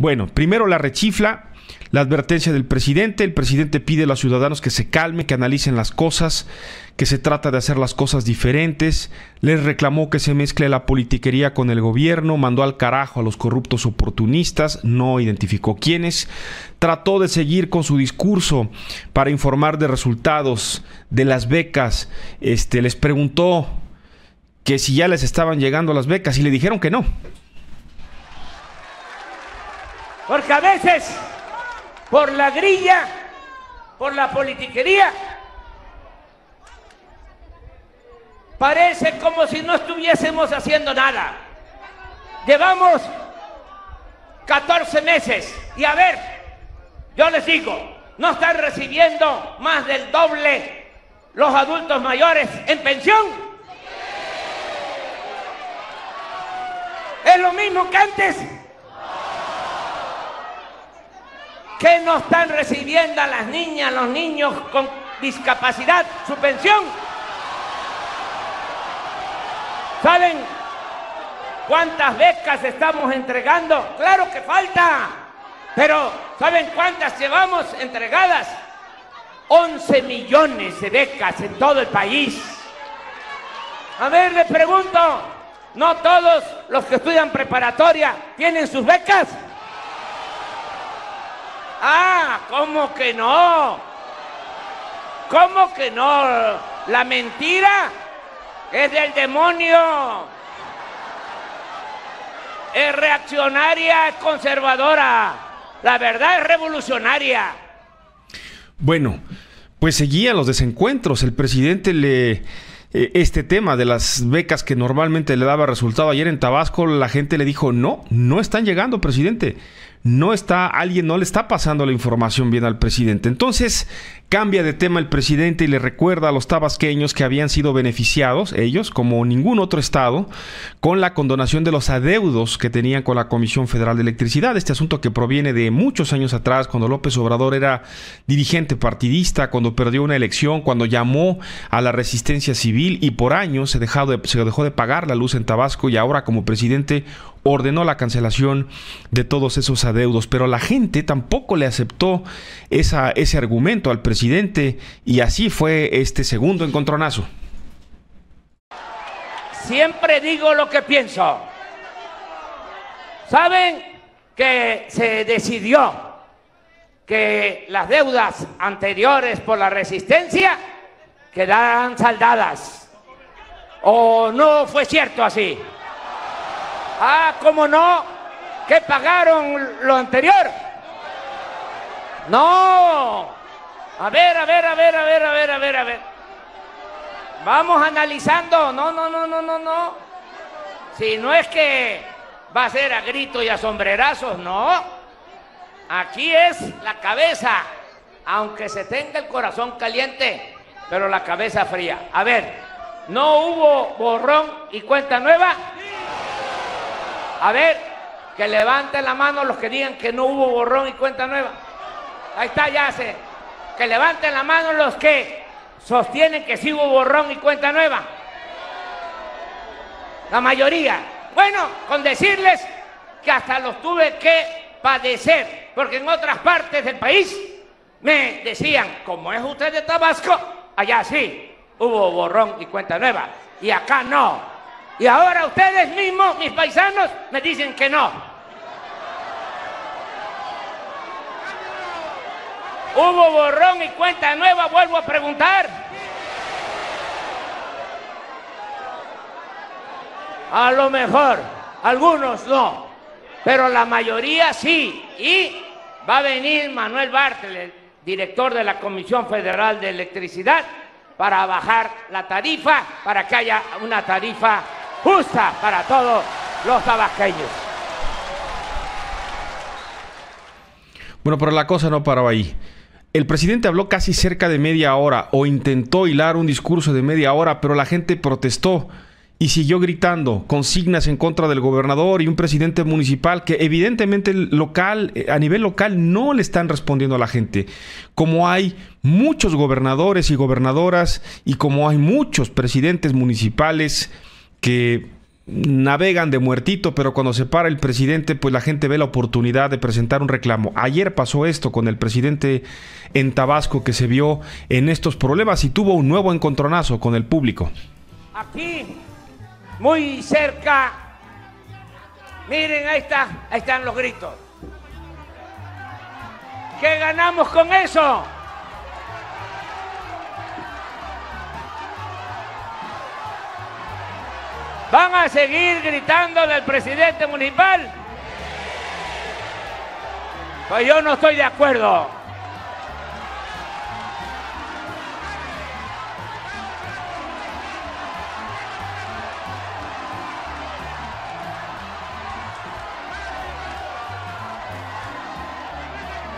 Bueno, primero la rechifla, la advertencia del presidente. El presidente pide a los ciudadanos que se calmen, que analicen las cosas, que se trata de hacer las cosas diferentes. Les reclamó que se mezcle la politiquería con el gobierno, mandó al carajo a los corruptos oportunistas, no identificó quiénes. Trató de seguir con su discurso para informar de resultados de las becas. Les preguntó que si ya les estaban llegando las becas y le dijeron que no. Porque a veces, por la grilla, por la politiquería, parece como si no estuviésemos haciendo nada. Llevamos 14 meses y a ver, yo les digo, no están recibiendo más del doble los adultos mayores en pensión. Es lo mismo que antes. ¿Qué no están recibiendo a las niñas, los niños con discapacidad, su pensión? ¿Saben cuántas becas estamos entregando? Claro que falta, pero ¿saben cuántas llevamos entregadas? 11 millones de becas en todo el país. A ver, les pregunto, ¿no todos los que estudian preparatoria tienen sus becas? Ah, ¿cómo que no? ¿Cómo que no? La mentira es del demonio. Es reaccionaria, es conservadora. La verdad es revolucionaria. Bueno, pues seguían los desencuentros. El presidente este tema de las becas que normalmente le daba resultado ayer en Tabasco, la gente le dijo, no, no están llegando, presidente. No le está pasando la información bien al presidente. Entonces cambia de tema el presidente y le recuerda a los tabasqueños que habían sido beneficiados, ellos como ningún otro estado, con la condonación de los adeudos que tenían con la Comisión Federal de Electricidad. Este asunto que proviene de muchos años atrás, cuando López Obrador era dirigente partidista, cuando perdió una elección, cuando llamó a la resistencia civil y por años se dejó de pagar la luz en Tabasco, y ahora como presidente ordenó la cancelación de todos esos adeudos, pero la gente tampoco le aceptó ese argumento al presidente y así fue este segundo encontronazo. Siempre digo lo que pienso. ¿Saben que se decidió que las deudas anteriores por la resistencia quedaran saldadas? ¿O no fue cierto así? Ah, ¿cómo no? ¿Qué pagaron lo anterior? No. A ver. Vamos analizando. No. Si no es que va a ser a gritos y a sombrerazos, no. Aquí es la cabeza, aunque se tenga el corazón caliente, pero la cabeza fría. A ver, ¿no hubo borrón y cuenta nueva? A ver, que levanten la mano los que digan que no hubo borrón y cuenta nueva. Ahí está, ya se. Que levanten la mano los que sostienen que sí hubo borrón y cuenta nueva. La mayoría. Bueno, con decirles que hasta los tuve que padecer, porque en otras partes del país me decían, como es usted de Tabasco, allá sí hubo borrón y cuenta nueva, y acá no. Y ahora ustedes mismos, mis paisanos, me dicen que no. ¿Hubo borrón y cuenta nueva? Vuelvo a preguntar. A lo mejor, algunos no, pero la mayoría sí. Y va a venir Manuel Bartlett, director de la Comisión Federal de Electricidad, para bajar la tarifa, para que haya una tarifa justa para todos los tabasqueños. Bueno, pero la cosa no paró ahí. El presidente habló casi cerca de media hora, o intentó hilar un discurso de media hora, pero la gente protestó y siguió gritando consignas en contra del gobernador y un presidente municipal que evidentemente a nivel local no le están respondiendo a la gente. Como hay muchos gobernadores y gobernadoras y como hay muchos presidentes municipales que navegan de muertito, pero cuando se para el presidente, pues la gente ve la oportunidad de presentar un reclamo. Ayer pasó esto con el presidente en Tabasco, que se vio en estos problemas y tuvo un nuevo encontronazo con el público. Aquí, muy cerca, miren, ahí está, ahí están los gritos. ¿Qué ganamos con eso? ¿Van a seguir gritando del presidente municipal? Pues yo no estoy de acuerdo.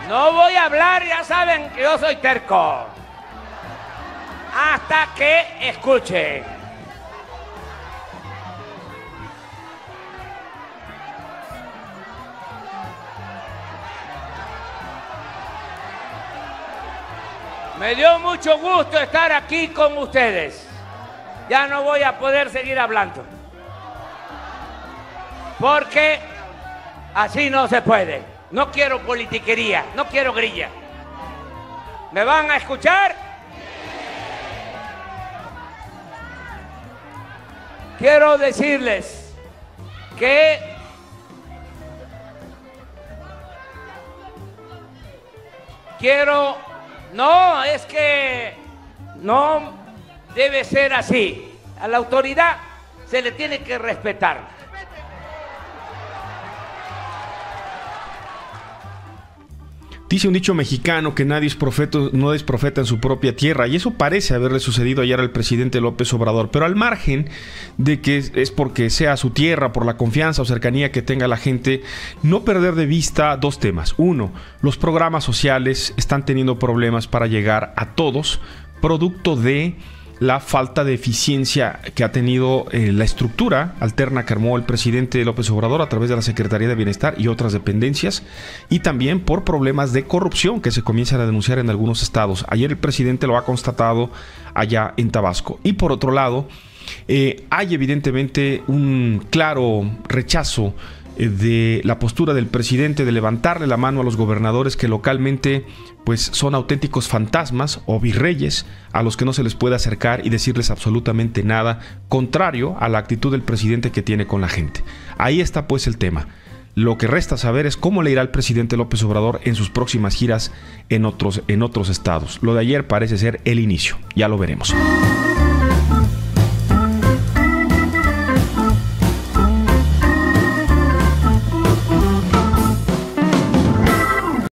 No voy a hablar, ya saben que yo soy terco. Hasta que escuchen. Me dio mucho gusto estar aquí con ustedes. Ya no voy a poder seguir hablando, porque así no se puede. No quiero politiquería, no quiero grilla. ¿Me van a escuchar? Quiero decirles que quiero... No, es que no debe ser así. A la autoridad se le tiene que respetar. Dice un dicho mexicano que nadie es profeta, no es profeta en su propia tierra, y eso parece haberle sucedido ayer al presidente López Obrador, pero al margen de que es porque sea su tierra, por la confianza o cercanía que tenga la gente, no perder de vista dos temas. Uno, los programas sociales están teniendo problemas para llegar a todos, producto de la falta de eficiencia que ha tenido la estructura alterna que armó el presidente López Obrador a través de la Secretaría de Bienestar y otras dependencias, y también por problemas de corrupción que se comienzan a denunciar en algunos estados. Ayer el presidente lo ha constatado allá en Tabasco. Y por otro lado, hay evidentemente un claro rechazo de la postura del presidente de levantarle la mano a los gobernadores que localmente pues son auténticos fantasmas o virreyes a los que no se les puede acercar y decirles absolutamente nada, contrario a la actitud del presidente que tiene con la gente. Ahí está pues el tema. Lo que resta saber es cómo le irá al presidente López Obrador en sus próximas giras en otros estados. Lo de ayer parece ser el inicio, ya lo veremos.